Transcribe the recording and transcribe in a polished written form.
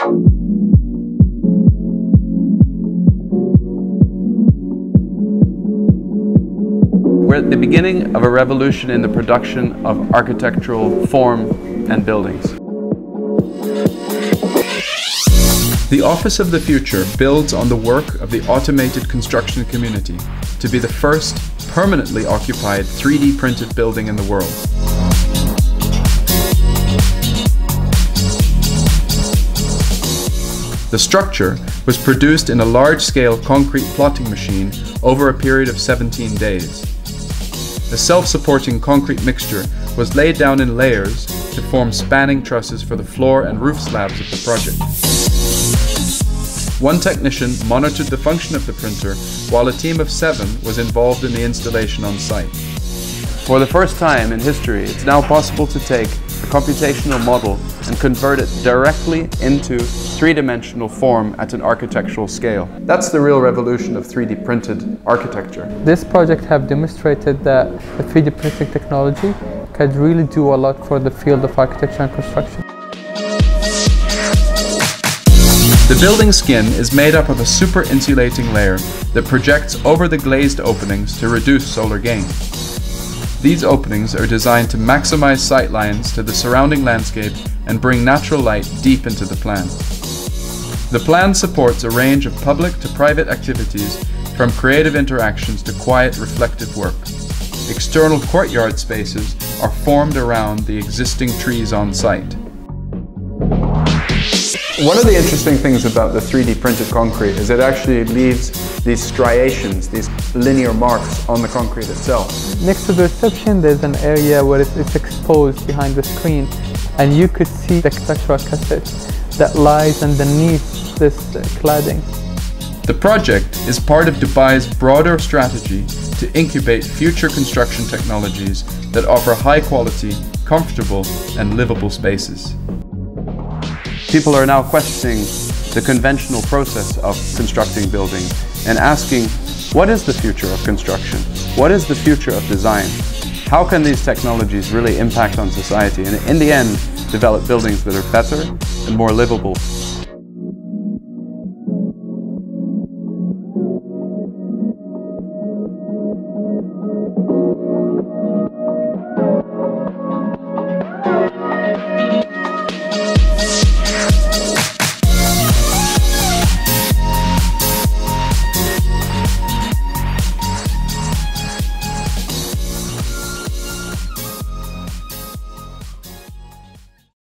Office. We're at the beginning of a revolution in the production of architectural form and buildings. The Office of the Future builds on the work of the automated construction community to be the first permanently occupied 3D printed building in the world. The structure was produced in a large-scale concrete plotting machine over a period of 17 days. The self-supporting concrete mixture was laid down in layers to form spanning trusses for the floor and roof slabs of the project. One technician monitored the function of the printer, while a team of 7 was involved in the installation on site. For the first time in history, it's now possible to take a computational model and convert it directly into three-dimensional form at an architectural scale. That's the real revolution of 3D printed architecture. This project has demonstrated that the 3D printing technology can really do a lot for the field of architecture and construction. The building skin is made up of a super insulating layer that projects over the glazed openings to reduce solar gain. These openings are designed to maximize sight lines to the surrounding landscape and bring natural light deep into the plan. The plan supports a range of public to private activities, from creative interactions to quiet, reflective work. External courtyard spaces are formed around the existing trees on site. One of the interesting things about the 3D printed concrete is it actually leaves these striations, these linear marks on the concrete itself. Next to the reception, there's an area where it's exposed behind the screen, and you could see the structural cassette that lies underneath this cladding. The project is part of Dubai's broader strategy to incubate future construction technologies that offer high quality, comfortable and livable spaces. People are now questioning the conventional process of constructing buildings and asking, what is the future of construction? What is the future of design? How can these technologies really impact on society and in the end develop buildings that are better and more livable?